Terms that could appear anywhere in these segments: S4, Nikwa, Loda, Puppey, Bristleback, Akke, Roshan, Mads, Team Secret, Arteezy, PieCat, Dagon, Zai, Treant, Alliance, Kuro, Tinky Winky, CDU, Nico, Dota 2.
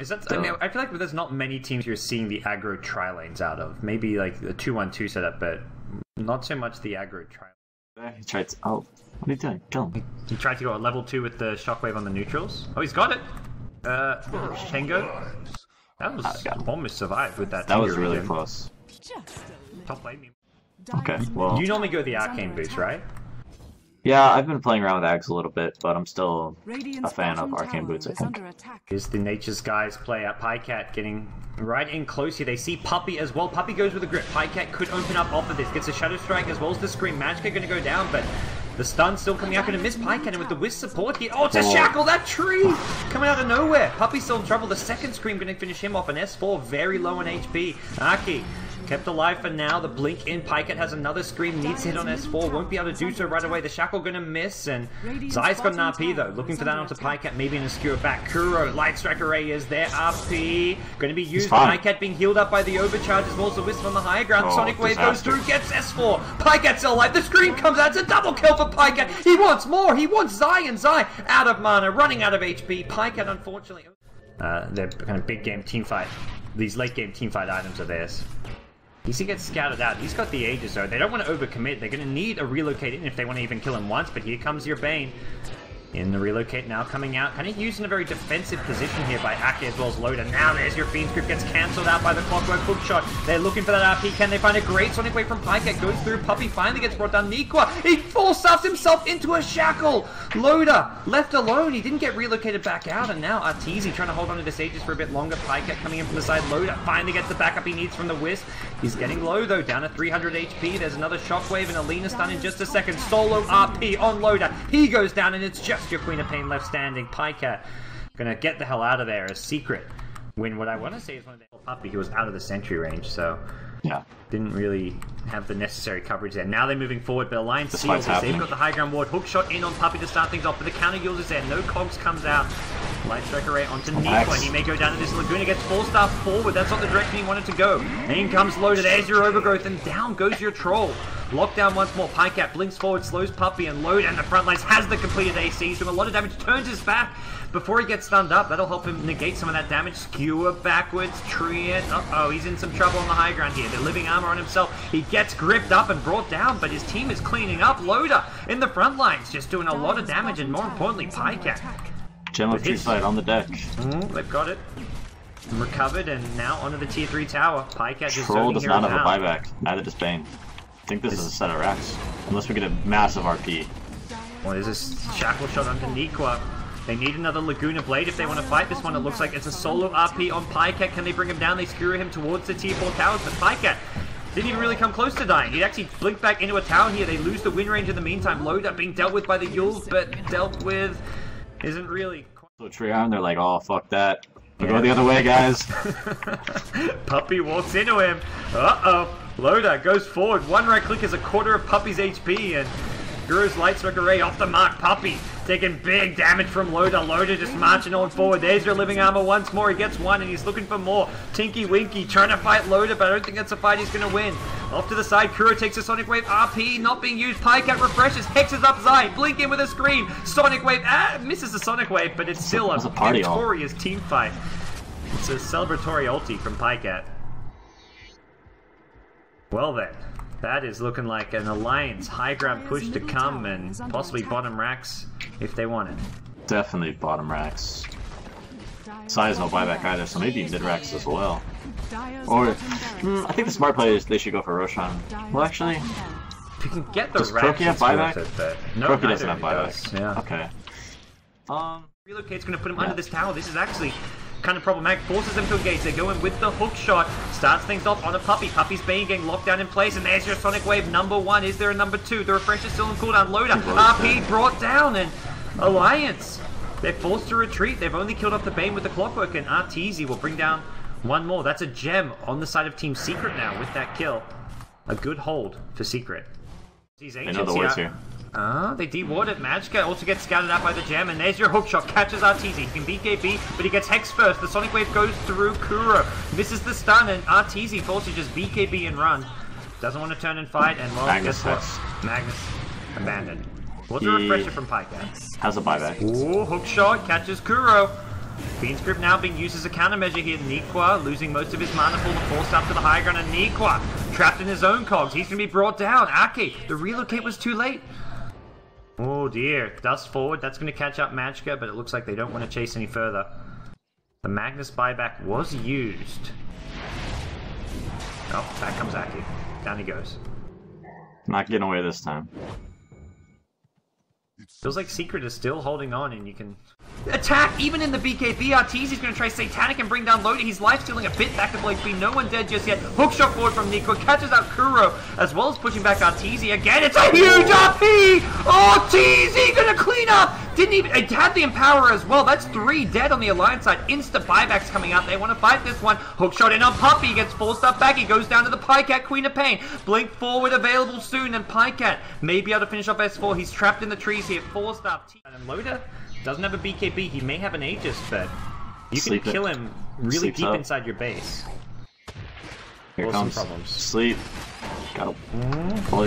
Is that, I mean, I feel like there's not many teams you're seeing the aggro tri lanes out of. Maybe like the 2-1-2 setup, but not so much the aggro tri lane. He tried to, oh, what are you doing? Kill him. He tried to go a level 2 with the shockwave on the neutrals. Oh, he's got it! Shengo. That was almost survived with that. That was really close. Top lane. Okay, well. You normally go the arcane boost, right? Yeah, I've been playing around with Axe a little bit, but I'm still a fan of arcane boots, I think. Here's the Nature's Guys play at PieCat getting right in close here. They see Puppey as well. Puppey goes with a grip. PieCat could open up off of this. Gets a Shadow Strike as well as the Scream. Magica gonna go down, but the stun's still coming out. Gonna miss PieCat, and with the Wiz support here. Oh, it's a shackle! That tree! Coming out of nowhere. Puppey's still in trouble. The second Scream gonna finish him off. An S4 very low on HP. Akke kept alive for now. The blink in. PieCat has another Scream. Needs to hit on S4. Won't be able to do so right away. The shackle gonna miss, and Zai's got an RP though. Looking for that onto PieCat. Maybe an obscure back. Kuro, Light Strike Array is there. RP gonna be used. PieCat being healed up by the overcharge as well as the Wisp on the higher ground. Oh, Sonic Wave goes through. Gets S4. PieCat's still alive. The Scream comes out. It's a double kill for PieCat. He wants more. He wants Zai, and Zai out of mana, running out of HP. PieCat unfortunately. They're kind of big game team fight. These late game team fight items are theirs. He gets scouted out. He's got the Aegis though. They don't want to overcommit. They're going to need a relocate in if they want to even kill him once, but here comes your Bane. In the relocate now coming out. Kind of using a very defensive position here by Akke as well as Loda. Now there's your Fiend's Grip. Gets cancelled out by the Clockwork Hookshot. They're looking for that RP. Can they find a great Sonic Wave from PieCat? Goes through. Puppey finally gets brought down. Nikwa. He force-ups himself into a shackle. Loda left alone. He didn't get relocated back out. And now Arteezy trying to hold on to this Aegis for a bit longer. PieCat coming in from the side. Loda finally gets the backup he needs from the Wisp. He's getting low though. Down at 300 HP. There's another Shockwave and Alina stun in just a second. Solo RP on Loda. He goes down and it's just your Queen of Pain left standing. PieCat gonna get the hell out of there as Secret win. What I want to say is one of the Puppey who was out of the sentry range, so yeah, didn't really have the necessary coverage there. Now they're moving forward, but Alliance seals this. They've got the high ground ward. Hookshot in on Puppey to start things off, but the counter yield is there. No cogs comes out. Light Strike Array onto Nikwa, and he may go down to this Laguna, gets 4-star forward. That's not the direction he wanted to go. In comes Loda, there's your Overgrowth, and down goes your Troll. Lockdown once more. PieCat blinks forward, slows Puppey, and Loda and the front lines has the completed ACs from a lot of damage. Turns his back before he gets stunned up. That'll help him negate some of that damage. Skewer backwards, Treant. Uh-oh, he's in some trouble on the high ground here. The living armor on himself. He gets gripped up and brought down, but his team is cleaning up. Loda in the front lines, just doing a lot of damage, and more importantly, PieCat. Gem of Treefight on the deck. Mm-hmm. They've got it. Recovered, and now onto the tier 3 tower. PieCat just Troll does not have a buyback, neither does Bane. I think this is a set of racks, unless we get a massive RP. Well, there's this shackle shot onto Nikwa. They need another Laguna Blade if they want to fight this one. It looks like it's a solo RP on PieCat. Can they bring him down? They skewer him towards the tier 4 towers, but PieCat didn't even really come close to dying. He'd actually blinked back into a tower here. They lose the win range in the meantime. Loda being dealt with by the Yules, but dealt with isn't really quite... So Tree Arm, they're like, oh, fuck that. We'll go the other way, guys. Puppey walks into him. Uh-oh. Loda goes forward, one right click is a quarter of Puppey's HP, and Guru's Light Strike Array off the mark. Puppey taking big damage from Loda. Loda just marching on forward. There's your living armor once more. He gets one, and he's looking for more. Tinky Winky trying to fight Loda, but I don't think that's a fight he's going to win. Off to the side, Kuro takes a Sonic Wave. RP not being used. PieCat refreshes, hexes up Zai. Blink in with a Scream. Sonic Wave, misses the Sonic Wave, but it's still a victorious team fight. It's a celebratory ulti from PieCat. Well then, that is looking like an Alliance high ground push to come, and possibly bottom racks if they want it. Definitely bottom racks. Zai's no buyback either, so maybe mid racks as well. Or, I think the smart play is they should go for Roshan. Well actually, if you can get the does Kroki have buyback? No, Kroki doesn't have buyback. Yeah. Okay. Relocate's going to put him under this tower. This is actually kind of problematic, forces them to engage. They go in with the hook shot, starts things off on a Puppey. Puppey's being getting locked down in place, and there's your Sonic Wave number one. Is there a number two? The refresh is still in cooldown. Loda, RP brought down, and Alliance, they're forced to retreat. They've only killed off the Bane with the Clockwork, and Arteezy will bring down one more. That's a gem on the side of Team Secret now with that kill. A good hold for Secret. These agents here. They dewarded. Magica also gets scouted out by the gem, and there's your hookshot, catches Arteezy. He can BKB, but he gets hexed first. The Sonic Wave goes through Kuro, misses the stun, and Arteezy forced to just BKB and run. Doesn't want to turn and fight, and well, Magnus guess what? Magnus abandoned. What's a refresher from PieCat? Has a buyback. Ooh, hookshot, catches Kuro. Bean's grip now being used as a countermeasure here. Nikwa losing most of his mana for the force up to the high ground, and Nikwa trapped in his own cogs. He's going to be brought down. Akke, the relocate was too late. Oh dear, dust forward, that's going to catch up Magicka, but it looks like they don't want to chase any further. The Magnus buyback was used. Oh, back comes Akke. Down he goes. Not getting away this time. Feels like Secret is still holding on, and you can attack even in the BKB. Arteezy's going to try Satanic and bring down Loda. He's lifestealing a bit back of HP. No one dead just yet. Hookshot forward from Nico. Catches out Kuro as well as pushing back Arteezy again. It's a huge RP! Arteezy going to clean up! Didn't even. It had the Empower as well. That's 3 dead on the Alliance side. Insta buybacks coming out. They want to fight this one. Hookshot in on Puppey. Gets forced up back. He goes down to the PieCat, Queen of Pain. Blink forward available soon, and PieCat may be able to finish off S4. He's trapped in the trees here. Forced up. And Loda doesn't have a BKB. He may have an Aegis, but you can kill him really deep inside your base. Here comes Sleep. Got oh,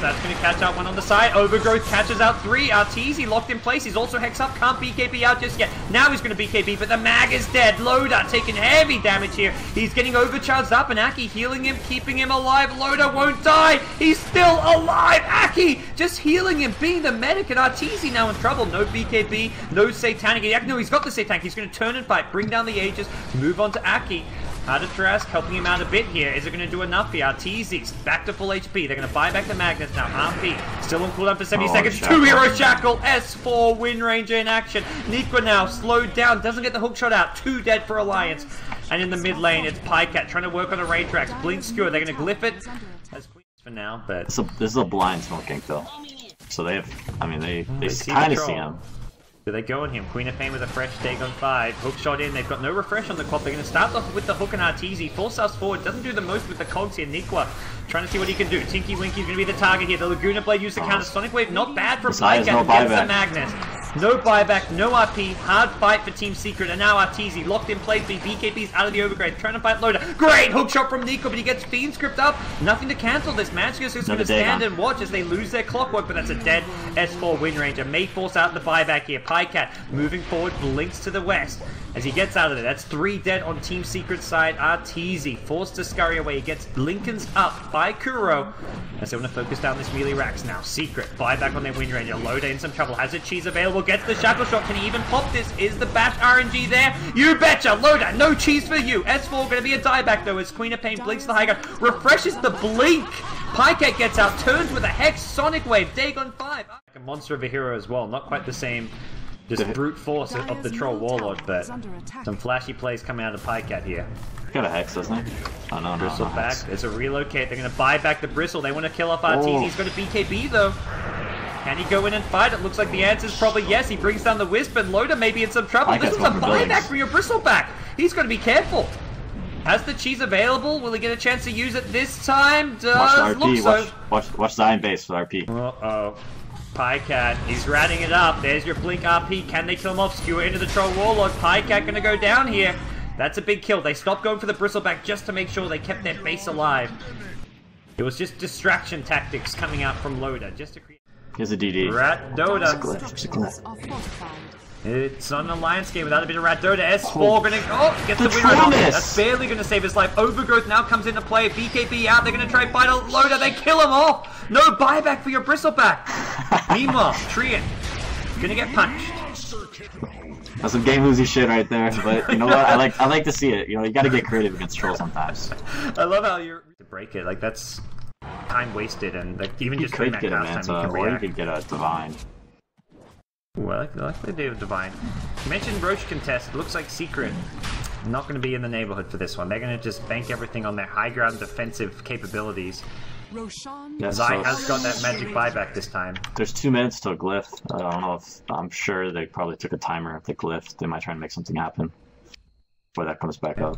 that's going to catch out one on the side. Overgrowth catches out 3. Arteezy locked in place. He's also Hex up. Can't BKB out just yet. Now he's going to BKB, but the mag is dead. Loda taking heavy damage here. He's getting overcharged up, and Akke healing him, keeping him alive. Loda won't die. He's still alive. Akke just healing him, being the medic, and Arteezy now in trouble. No BKB, no Satanic. No, he's got the Satanic. He's going to turn and fight, bring down the Aegis, move on to Akke. Out of Trask, helping him out a bit here. Is it going to do enough here? Arteezy's back to full HP. They're going to buy back the Magnus now. RP still on cooldown for 70 seconds. Shackle. 2-hero Shackle. S4 Wind Ranger in action. Nikwa now slowed down. Doesn't get the hook shot out. 2 dead for Alliance. And in the mid lane, it's PieCat trying to work on the raid tracks. Blink Skewer. They're going to glyph it as Queens for now, but this is a blind smoke gank though. So they have, I mean, they kind of see him. Do they go on him? Queen of Pain with a fresh take on 5. Hook shot in. They've got no refresh on the clock. They're going to start off with the hook and Arteezy. Force us forward. Doesn't do the most with the cogs here. Nikwa trying to see what he can do. Tinky Winky's going to be the target here. The Laguna Blade used to counter. Sonic Wave not bad from PieCat. No buyback. Magnus. No buyback. No RP. Hard fight for Team Secret. And now Arteezy locked in place. BKB's out of the overgrade. Trying to fight Loda. Great hook shot from Nikwa, but he gets Fiend Script up. Nothing to cancel this. Magicus is going to stand and watch as they lose their clockwork, but that's a dead S4 Wind Ranger. May force out the buyback here. PieCat moving forward, blinks to the west as he gets out of there. That's 3 dead on Team Secret's side. Arteezy forced to scurry away. He gets Blinkens up by Kuro as they want to focus down this melee racks now. Secret buyback on their Wind Ranger. Loda in some trouble. Has a cheese available. Gets the Shackle Shot. Can he even pop this? Is the Bash RNG there? You betcha! Loda, no cheese for you. S4 going to be a dieback though as Queen of Pain blinks the high ground. Refreshes the blink. PieCat gets out. Turns with a Hex. Sonic Wave. Dagon 5. A monster of a hero as well. Not quite the same. Just brute force of the troll warlord, but some flashy plays coming out of PieCat here. He's got a Hex, doesn't he? Oh no, Bristle no, back. There's a relocate. They're going to buy back the Bristle. They want to kill off Arteezy. He's got a BKB though. Can he go in and fight? It looks like the answer is probably yes. He brings down the Wisp, and Loda may be in some trouble. This is a buyback for your Bristleback. He's got to be careful. Has the cheese available? Will he get a chance to use it this time? Does look so. Watch Zai in base with RP. Uh-oh. PieCat, he's ratting it up. There's your blink RP. Can they kill him off? Skewer into the troll warlord. PieCat gonna go down here. That's a big kill. They stopped going for the Bristleback just to make sure they kept their base alive. It was just distraction tactics coming out from Loda just to create. Here's a DD. Rat Doda. It's not an Alliance game without a bit of Rat Doda. S4 gonna get the win right. That's barely gonna save his life. Overgrowth now comes into play. BKB out. They're gonna try and fight a Loda. They kill him off. No buyback for your Bristleback. Meanwhile, Trian gonna get punched. That's some game losing shit right there, but you know what? I like to see it. You know, you gotta get creative against trolls sometimes. I love how you're to break it. Like that's time wasted, and like even you just doing that cast time, you can get a divine. Ooh, I like the idea of divine. You mentioned Roach contest. Looks like Secret not going to be in the neighborhood for this one. They're going to just bank everything on their high ground defensive capabilities. Yes, Zai has got that magic buyback this time. There's 2 minutes till glyph. I don't know if I'm sure they probably took a timer if they glyphed. They might try and make something happen before that comes back up.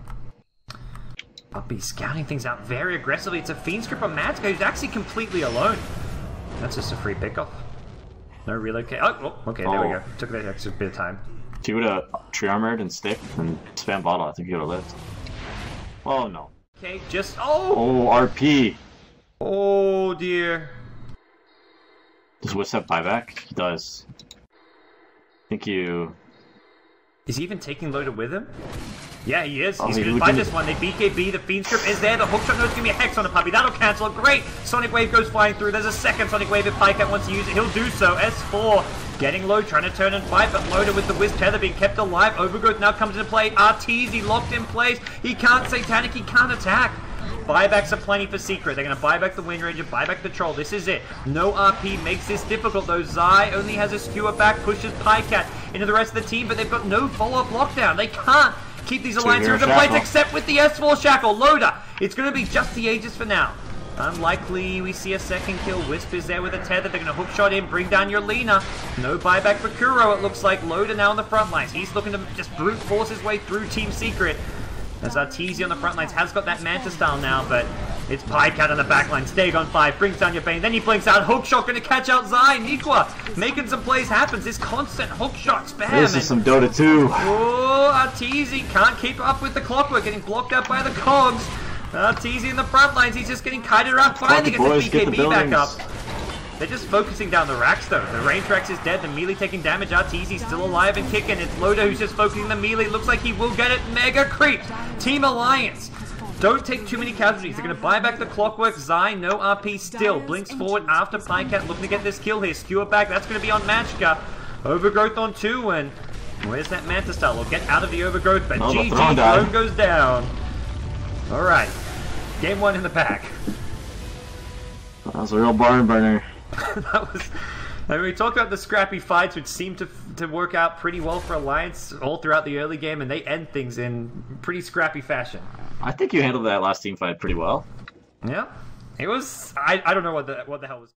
Puppey scouting things out very aggressively. It's a Fiend Script on Mads, who's actually completely alone. That's just a free pickoff. No relocate. Oh, okay, there we go. Took that extra bit of time. If you would have tree armored and stick and spam bottle, I think you would have lived. Oh no. Okay, just. Oh! Oh, RP! Oh dear. Does Wisp have buyback? He does. I think you. Is he even taking Loda with him? Yeah, he is. He's going to buy this one. They BKB. The Fiend Strip is there. The Hook Shot knows it's going to be a Hex on the Puppey. That'll cancel. Great. Sonic Wave goes flying through. There's a second Sonic Wave if PieCat wants to use it. He'll do so. S4 getting low, trying to turn and fight, but Loda with the Wisp Tether being kept alive. Overgrowth now comes into play. Arteezy locked in place. He can't Satanic. He can't attack. Buybacks are plenty for Secret. They're going to buy back the Wind Ranger, buy back the Troll. This is it. No RP makes this difficult, though. Zai only has a skewer back, pushes PieCat into the rest of the team, but they've got no follow-up lockdown. They can't keep these Alliance heroes in place, except with the S4 Shackle. Loda, it's going to be just the Aegis for now. Unlikely we see a second kill. Wisp is there with a tether. They're going to hook shot in, bring down your Lina. No buyback for Kuro, it looks like. Loda now on the front lines. He's looking to just brute force his way through Team Secret. As Arteezy on the front lines has got that Manta style now, but it's PieCat on the back line. Stayed on 5, brings down your Bane, then he blinks out. Hookshot gonna catch out Zai. Nikwa making some plays happen. This constant hookshot spam. This is some Dota 2. Oh, Arteezy can't keep up with the clockwork, getting blocked out by the cogs. Arteezy in the front lines, he's just getting kited around. Finally gets the BKB back up. They're just focusing down the racks though. The range Rex is dead, the melee taking damage, Arteezy's still alive and kicking. It's Loda who's just focusing the melee, looks like he will get it. Mega creep! Team Alliance, don't take too many casualties. They're going to buy back the clockwork. Zai, no RP still. Blinks forward after PieCat, looking to get this kill here. Skewer back, that's going to be on Machka. Overgrowth on 2, and where's that Manta style? We'll get out of the overgrowth, but GG, drone goes down. Alright, game 1 in the pack. That was a real barn burner. That was. I mean, we talked about the scrappy fights, which seemed to work out pretty well for Alliance all throughout the early game, and they end things in pretty scrappy fashion. I think you handled that last team fight pretty well. Yeah, it was. I don't know what the hell was.